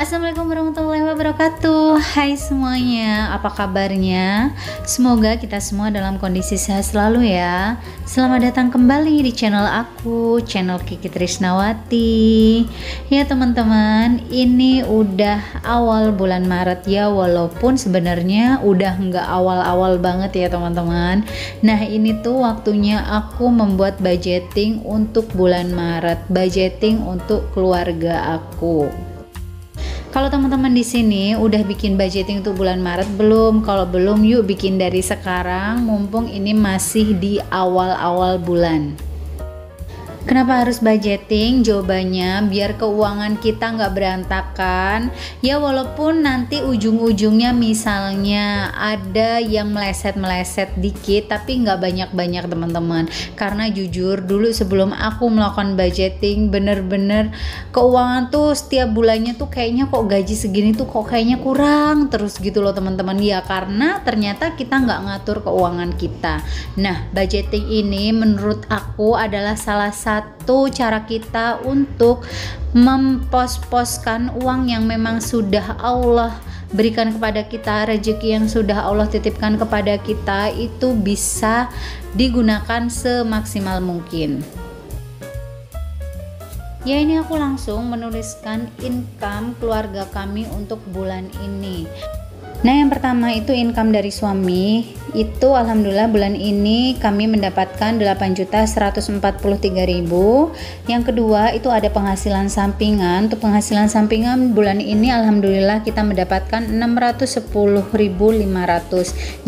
Assalamualaikum warahmatullahi wabarakatuh. Hai semuanya, apa kabarnya? Semoga kita semua dalam kondisi sehat selalu ya. Selamat datang kembali di channel aku, channel Kiki Trisnawati. Ya teman-teman, ini udah awal bulan Maret ya, walaupun sebenarnya udah nggak awal-awal banget ya teman-teman. Nah ini tuh waktunya aku membuat budgeting untuk bulan Maret, budgeting untuk keluarga aku. Kalau teman-teman di sini udah bikin budgeting untuk bulan Maret belum? Kalau belum, yuk bikin dari sekarang, mumpung ini masih di awal-awal bulan. Kenapa harus budgeting? Jawabannya biar keuangan kita nggak berantakan ya, walaupun nanti ujung-ujungnya misalnya ada yang meleset-meleset dikit, tapi nggak banyak-banyak teman-teman. Karena jujur dulu sebelum aku melakukan budgeting, bener-bener keuangan tuh setiap bulannya tuh kayaknya kok gaji segini tuh kok kayaknya kurang terus gitu loh teman-teman ya, karena ternyata kita nggak ngatur keuangan kita. Nah budgeting ini menurut aku adalah salah satu cara kita untuk mempos-poskan uang yang memang sudah Allah berikan kepada kita, rezeki yang sudah Allah titipkan kepada kita itu bisa digunakan semaksimal mungkin. Ya ini aku langsung menuliskan income keluarga kami untuk bulan ini. Nah yang pertama itu income dari suami, itu alhamdulillah bulan ini kami mendapatkan 8.143.000. yang kedua itu ada penghasilan sampingan. Untuk penghasilan sampingan bulan ini alhamdulillah kita mendapatkan 610.500.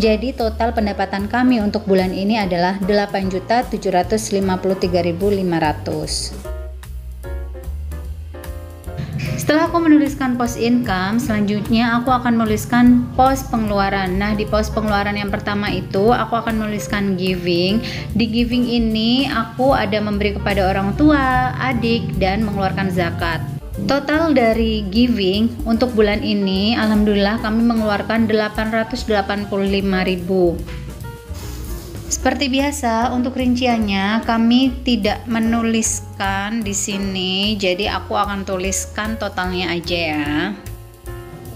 jadi total pendapatan kami untuk bulan ini adalah 8.753.500. Setelah aku menuliskan pos income, selanjutnya aku akan menuliskan pos pengeluaran. Nah di pos pengeluaran yang pertama itu aku akan menuliskan giving. Di giving ini aku ada memberi kepada orang tua, adik, dan mengeluarkan zakat. Total dari giving untuk bulan ini alhamdulillah kami mengeluarkan 885.000. Seperti biasa untuk rinciannya kami tidak menuliskan di sini, jadi aku akan tuliskan totalnya aja ya.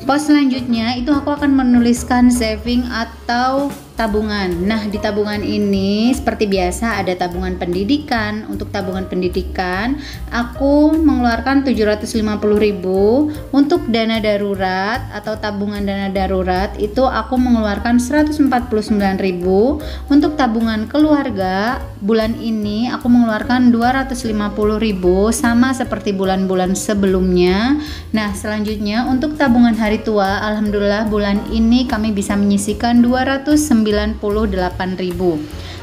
Pos selanjutnya itu aku akan menuliskan saving atau tabungan. Nah di tabungan ini seperti biasa ada tabungan pendidikan. Untuk tabungan pendidikan aku mengeluarkan 750.000. Untuk dana darurat atau tabungan dana darurat itu aku mengeluarkan 149.000. Untuk tabungan keluarga bulan ini aku mengeluarkan 250.000, sama seperti bulan-bulan sebelumnya. Nah selanjutnya untuk tabungan hari tua alhamdulillah bulan ini kami bisa menyisihkan 298.000.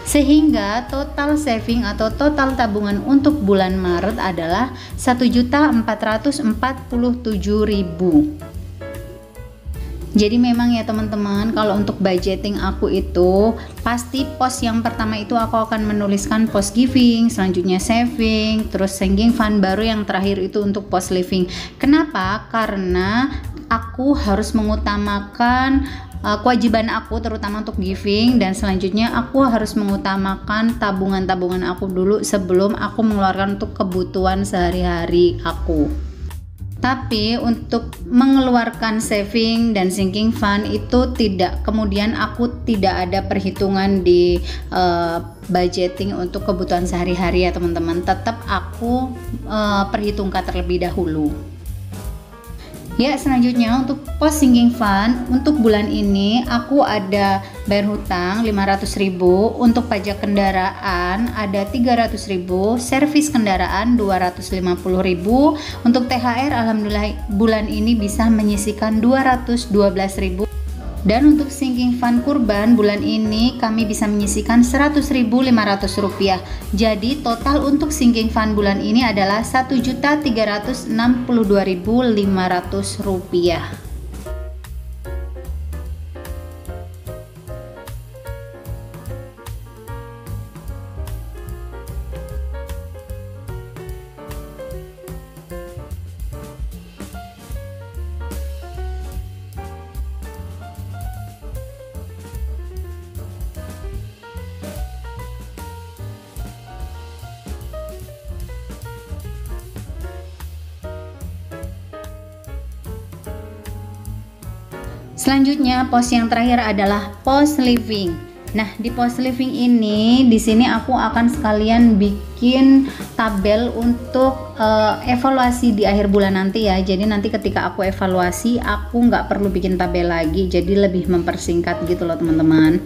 Sehingga total saving atau total tabungan untuk bulan Maret adalah 1.447.000. Jadi memang ya teman-teman, kalau untuk budgeting aku itu pasti pos yang pertama itu aku akan menuliskan pos giving, selanjutnya saving, terus sinking fund, baru yang terakhir itu untuk pos living. Kenapa? Karena aku harus mengutamakan kewajiban aku terutama untuk giving, dan selanjutnya aku harus mengutamakan tabungan-tabungan aku dulu sebelum aku mengeluarkan untuk kebutuhan sehari-hari aku. Tapi untuk mengeluarkan saving dan sinking fund itu tidak, kemudian aku tidak ada perhitungan di budgeting untuk kebutuhan sehari-hari ya teman-teman. Tetap aku perhitungkan terlebih dahulu. Ya selanjutnya untuk pos sinking fund untuk bulan ini aku ada bayar hutang 500.000, untuk pajak kendaraan ada 300.000, servis kendaraan 250.000, untuk THR alhamdulillah bulan ini bisa menyisihkan 212.000, dan untuk sinking fund kurban bulan ini kami bisa menyisihkan 100.500 rupiah. Jadi total untuk sinking fund bulan ini adalah 1.362.500 rupiah. Selanjutnya pose yang terakhir adalah pose living. Nah, di pose living ini di sini aku akan sekalian bikin tabel untuk evaluasi di akhir bulan nanti ya. Jadi nanti ketika aku evaluasi, aku nggak perlu bikin tabel lagi, jadi lebih mempersingkat gitu loh teman-teman.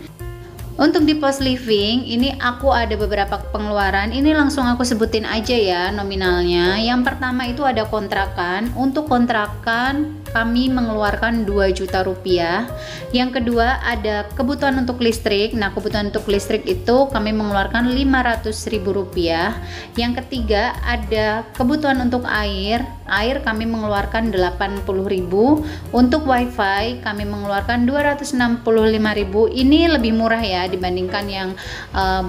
Untuk di pos living, ini aku ada beberapa pengeluaran, ini langsung aku sebutin aja ya nominalnya. Yang pertama itu ada kontrakan, untuk kontrakan kami mengeluarkan 2 juta rupiah. Yang kedua ada kebutuhan untuk listrik, nah kebutuhan untuk listrik itu kami mengeluarkan 500.000 rupiah. Yang ketiga ada kebutuhan untuk air kami mengeluarkan 80.000. Untuk wifi kami mengeluarkan 265.000, ini lebih murah ya dibandingkan yang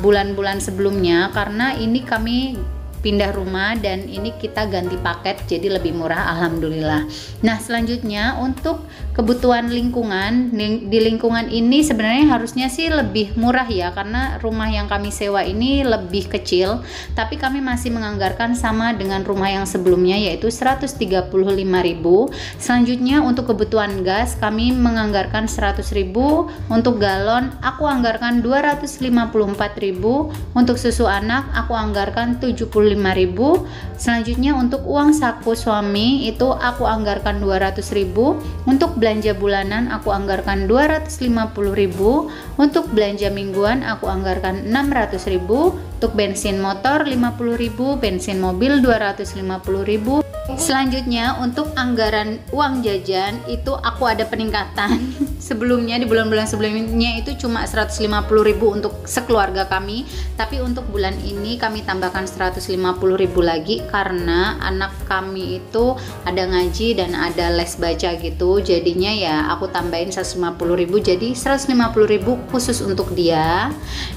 bulan-bulan sebelumnya, karena ini kami pindah rumah dan ini kita ganti paket jadi lebih murah, alhamdulillah. Nah selanjutnya untuk kebutuhan lingkungan, di lingkungan ini sebenarnya harusnya sih lebih murah ya, karena rumah yang kami sewa ini lebih kecil, tapi kami masih menganggarkan sama dengan rumah yang sebelumnya yaitu 135.000. Selanjutnya untuk kebutuhan gas kami menganggarkan 100.000, untuk galon aku anggarkan 254.000, untuk susu anak aku anggarkan 70.000. Selanjutnya untuk uang saku suami itu aku anggarkan 200.000, untuk belanja bulanan aku anggarkan 250.000, untuk belanja mingguan aku anggarkan 600.000, untuk bensin motor 50.000, bensin mobil 250.000. Selanjutnya untuk anggaran uang jajan itu aku ada peningkatan. Sebelumnya di bulan-bulan sebelumnya itu cuma 150.000 untuk sekeluarga kami, tapi untuk bulan ini kami tambahkan 150.000 lagi karena anak kami itu ada ngaji dan ada les baca gitu, jadinya ya aku tambahin 150.000 jadi 150.000 khusus untuk dia.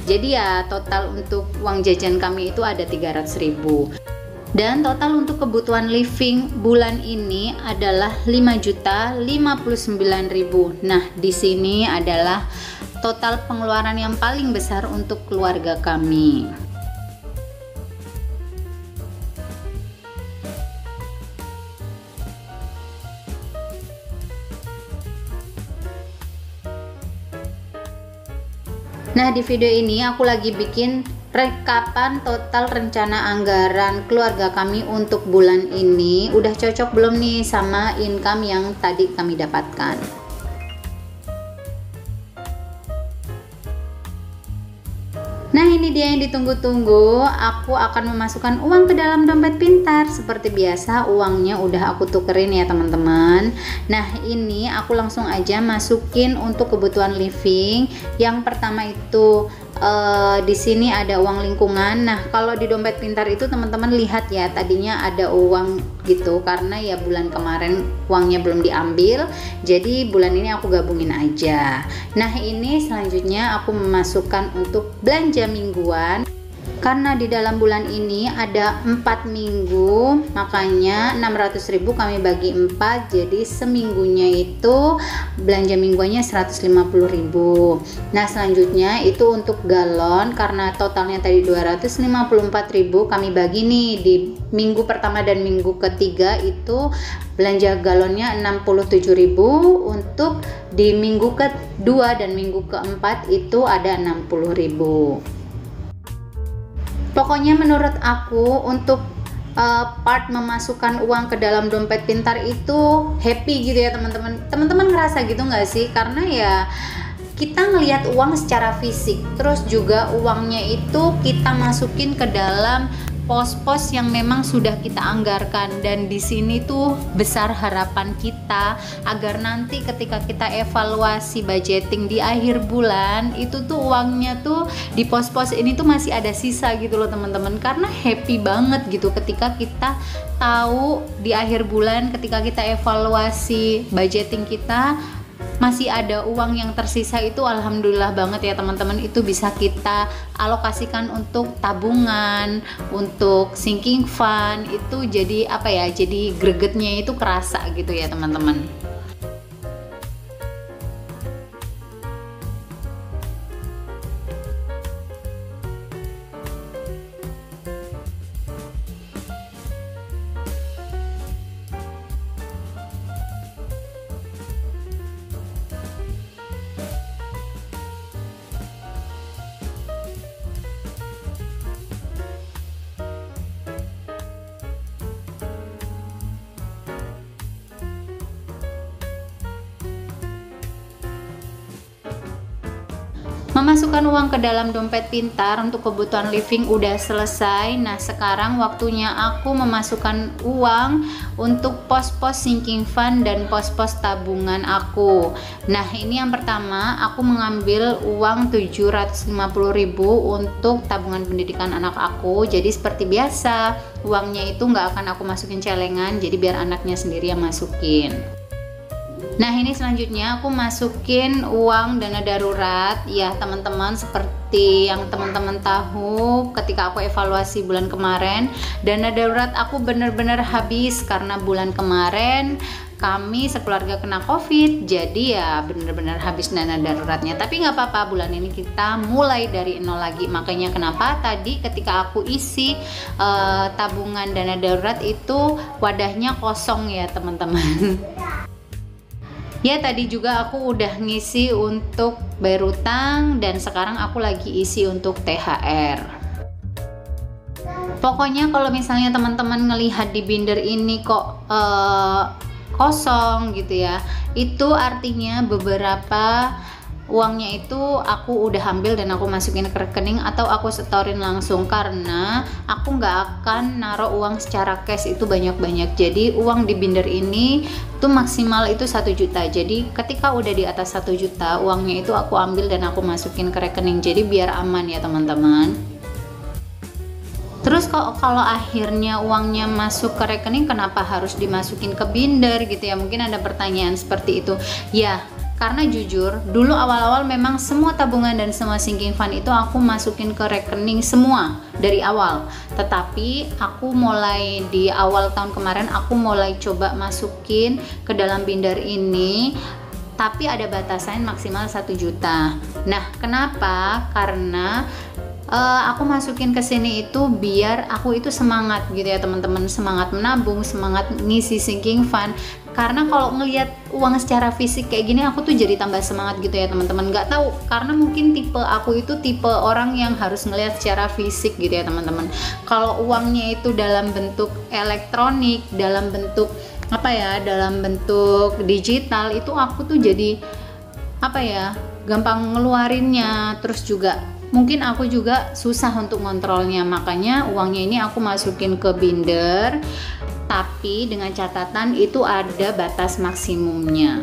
Jadi ya total untuk uang jajan kami itu ada 300.000. Dan total untuk kebutuhan living bulan ini adalah 5.059.000. Nah, di sini adalah total pengeluaran yang paling besar untuk keluarga kami. Nah, di video ini aku lagi bikin rekapan total rencana anggaran keluarga kami untuk bulan ini. Udah cocok belum nih sama income yang tadi kami dapatkan? Nah ini dia yang ditunggu-tunggu, aku akan memasukkan uang ke dalam dompet pintar. Seperti biasa uangnya udah aku tukerin ya teman-teman. Nah ini aku langsung aja masukin untuk kebutuhan living. Yang pertama itu di sini ada uang lingkungan. Nah, kalau di dompet pintar itu teman-teman lihat ya, tadinya ada uang gitu karena ya bulan kemarin uangnya belum diambil. Jadi bulan ini aku gabungin aja. Nah, ini selanjutnya aku memasukkan untuk belanja mingguan. Karena di dalam bulan ini ada 4 minggu, makanya 600.000 kami bagi 4, jadi seminggunya itu belanja mingguannya 150.000. Nah selanjutnya itu untuk galon, karena totalnya tadi 254.000 kami bagi nih di minggu pertama dan minggu ketiga itu belanja galonnya 67.000, untuk di minggu kedua dan minggu keempat itu ada 60.000. Pokoknya menurut aku untuk part memasukkan uang ke dalam dompet pintar itu happy gitu ya teman-teman. Teman-teman ngerasa gitu nggak sih? Karena ya kita ngelihat uang secara fisik, terus juga uangnya itu kita masukin ke dalam pos-pos yang memang sudah kita anggarkan, dan di sini tuh besar harapan kita agar nanti ketika kita evaluasi budgeting di akhir bulan itu tuh uangnya tuh di pos-pos ini tuh masih ada sisa gitu loh teman-teman, karena happy banget gitu ketika kita tahu di akhir bulan ketika kita evaluasi budgeting kita masih ada uang yang tersisa. Itu alhamdulillah banget ya teman-teman, itu bisa kita alokasikan untuk tabungan, untuk sinking fund, itu jadi apa ya, jadi gregetnya itu kerasa gitu ya teman-teman. Memasukkan uang ke dalam dompet pintar untuk kebutuhan living udah selesai. Nah, sekarang waktunya aku memasukkan uang untuk pos-pos sinking fund dan pos-pos tabungan aku. Nah, ini yang pertama, aku mengambil uang 750.000 untuk tabungan pendidikan anak aku. Jadi seperti biasa, uangnya itu nggak akan aku masukin celengan, jadi biar anaknya sendiri yang masukin. Nah, ini selanjutnya aku masukin uang dana darurat ya teman-teman. Seperti yang teman-teman tahu, ketika aku evaluasi bulan kemarin, dana darurat aku bener-bener habis karena bulan kemarin kami sekeluarga kena COVID, jadi ya bener-bener habis dana daruratnya. Tapi nggak apa-apa, bulan ini kita mulai dari nol lagi. Makanya kenapa tadi ketika aku isi tabungan dana darurat itu wadahnya kosong ya teman-teman. Ya, tadi juga aku udah ngisi untuk bayar utang dan sekarang aku lagi isi untuk THR. Pokoknya kalau misalnya teman-teman ngelihat di binder ini kok kosong gitu ya, itu artinya beberapa uangnya itu aku udah ambil dan aku masukin ke rekening atau aku setorin langsung, karena aku nggak akan naruh uang secara cash itu banyak-banyak. Jadi uang di binder ini tuh maksimal itu 1 juta. Jadi ketika udah di atas 1 juta, uangnya itu aku ambil dan aku masukin ke rekening, jadi biar aman ya teman-teman. Terus kalau akhirnya uangnya masuk ke rekening, kenapa harus dimasukin ke binder gitu ya? Mungkin ada pertanyaan seperti itu ya. Karena jujur, dulu awal-awal memang semua tabungan dan semua sinking fund itu aku masukin ke rekening semua dari awal. Tetapi aku mulai di awal tahun kemarin, aku mulai coba masukin ke dalam binder ini, tapi ada batasan maksimal 1 juta. Nah, kenapa? Karena aku masukin ke sini itu biar aku itu semangat gitu ya teman-teman, semangat menabung, semangat ngisi sinking fund. Karena kalau ngelihat uang secara fisik kayak gini aku tuh jadi tambah semangat gitu ya teman-teman. Nggak tahu, karena mungkin tipe aku itu tipe orang yang harus ngelihat secara fisik gitu ya teman-teman. Kalau uangnya itu dalam bentuk elektronik, dalam bentuk apa ya, dalam bentuk digital, itu aku tuh jadi apa ya, gampang ngeluarinnya. Terus juga mungkin aku juga susah untuk ngontrolnya, makanya uangnya ini aku masukin ke binder, tapi dengan catatan itu ada batas maksimumnya.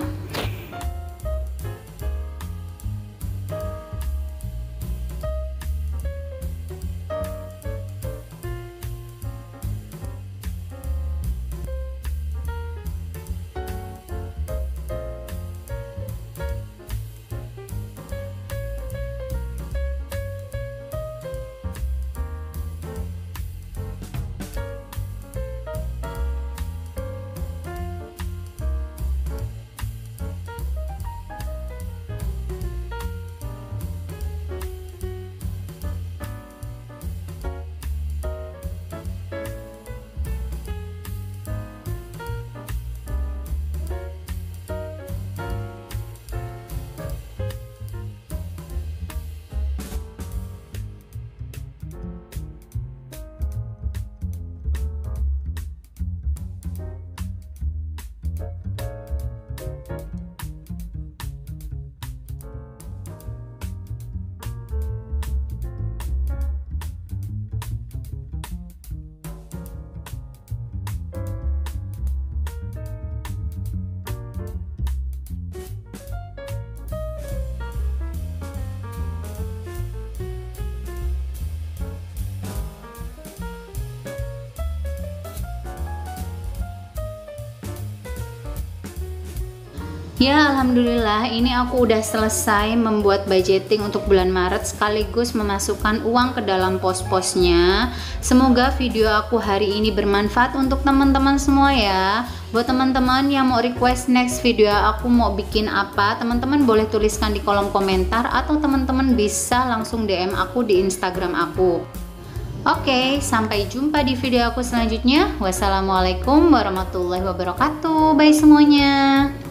Ya, alhamdulillah ini aku udah selesai membuat budgeting untuk bulan Maret sekaligus memasukkan uang ke dalam pos-posnya. Semoga video aku hari ini bermanfaat untuk teman-teman semua ya. Buat teman-teman yang mau request next video aku mau bikin apa, teman-teman boleh tuliskan di kolom komentar atau teman-teman bisa langsung DM aku di Instagram aku. Oke, sampai jumpa di video aku selanjutnya. Wassalamualaikum warahmatullahi wabarakatuh. Bye semuanya.